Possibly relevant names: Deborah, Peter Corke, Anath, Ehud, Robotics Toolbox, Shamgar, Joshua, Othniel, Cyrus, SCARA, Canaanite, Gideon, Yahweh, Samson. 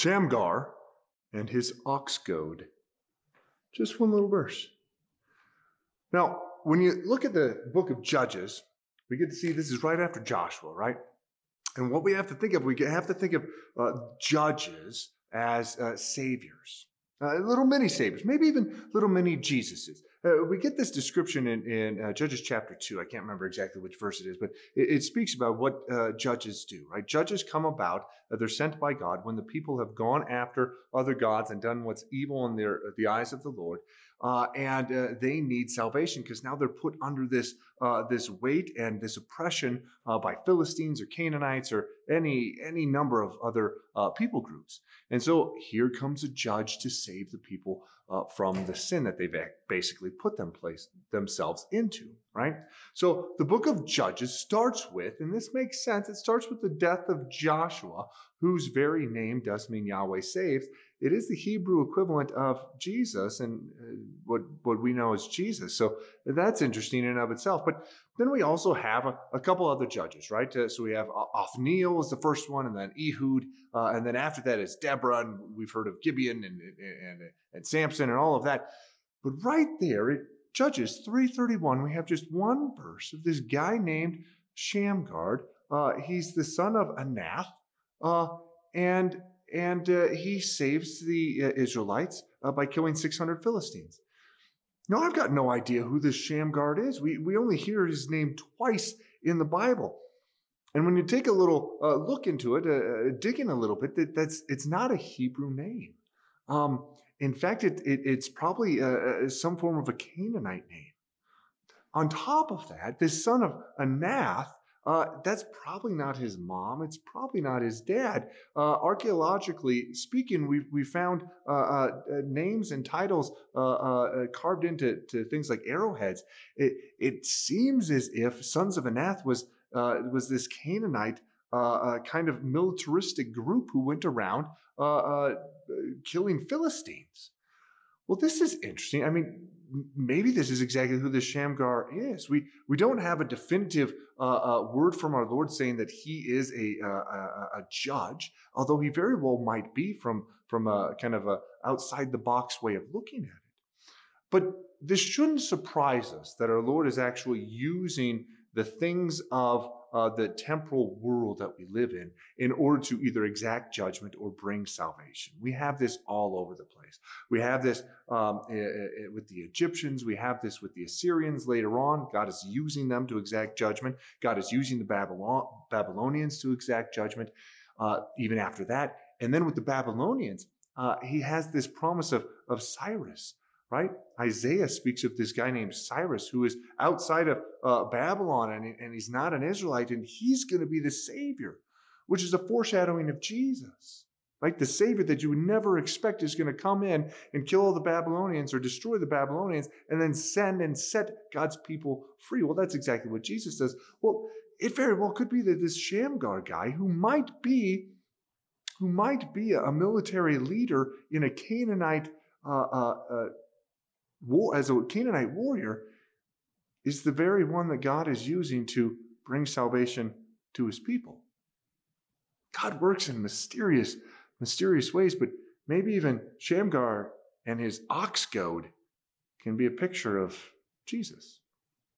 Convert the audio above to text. Shamgar and his ox goad. Just one little verse. Now, when you look at the book of Judges, we get to see this is right after Joshua, right? And what we have to think of, we have to think of judges as saviors, little mini saviors, maybe even little mini Jesuses. We get this description in Judges chapter 2. I can't remember exactly which verse it is, but it speaks about what judges do, right? Judges come about, they're sent by God when the people have gone after other gods and done what's evil in the eyes of the Lord. And they need salvation because now they're put under this weight and this oppression by Philistines or Canaanites or any number of other people groups. And so here comes a judge to save the people from the sin that they've basically put themselves into, right? So the book of Judges starts with, and this makes sense, it starts with the death of Joshua, whose very name does mean Yahweh saves. It is the Hebrew equivalent of Jesus and what we know as Jesus. So that's interesting in and of itself. But then we also have a couple other judges, right? So we have Othniel is the first one, and then Ehud. And then after that is Deborah, and we've heard of Gideon and Samson and all of that. But right there, at Judges 3:31, we have just one verse of this guy named Shamgar. He's the son of Anath. And he saves the Israelites by killing 600 Philistines. Now, I've got no idea who this Shamgar is. We only hear his name twice in the Bible. And when you take a little look into it, dig in a little bit, it's not a Hebrew name. In fact, it's probably some form of a Canaanite name. On top of that, this son of Anath, that's probably not his mom. It's probably not his dad. Archaeologically speaking, we found names and titles carved into things like arrowheads. It seems as if Sons of Anath was this Canaanite kind of militaristic group who went around killing Philistines. Well, this is interesting. I mean, maybe this is exactly who this Shamgar is. We don't have a definitive word from our Lord saying that he is a judge, although he very well might be from a kind of a outside the box way of looking at it. But this shouldn't surprise us that our Lord is actually using the things of the temporal world that we live in order to either exact judgment or bring salvation. We have this all over the place. We have this with the Egyptians. We have this with the Assyrians later on. God is using them to exact judgment. God is using the Babylonians to exact judgment even after that. And then with the Babylonians, he has this promise of Cyrus. Right? Isaiah speaks of this guy named Cyrus who is outside of Babylon and he's not an Israelite and he's going to be the Savior, which is a foreshadowing of Jesus. Right? The Savior that you would never expect is going to come in and kill all the Babylonians or destroy the Babylonians and then send and set God's people free. Well, that's exactly what Jesus does. Well, it very well could be that this Shamgar guy who might be a military leader in a Canaanite as a Canaanite warrior, is the very one that God is using to bring salvation to his people. God works in mysterious ways, but maybe even Shamgar and his ox goad can be a picture of Jesus.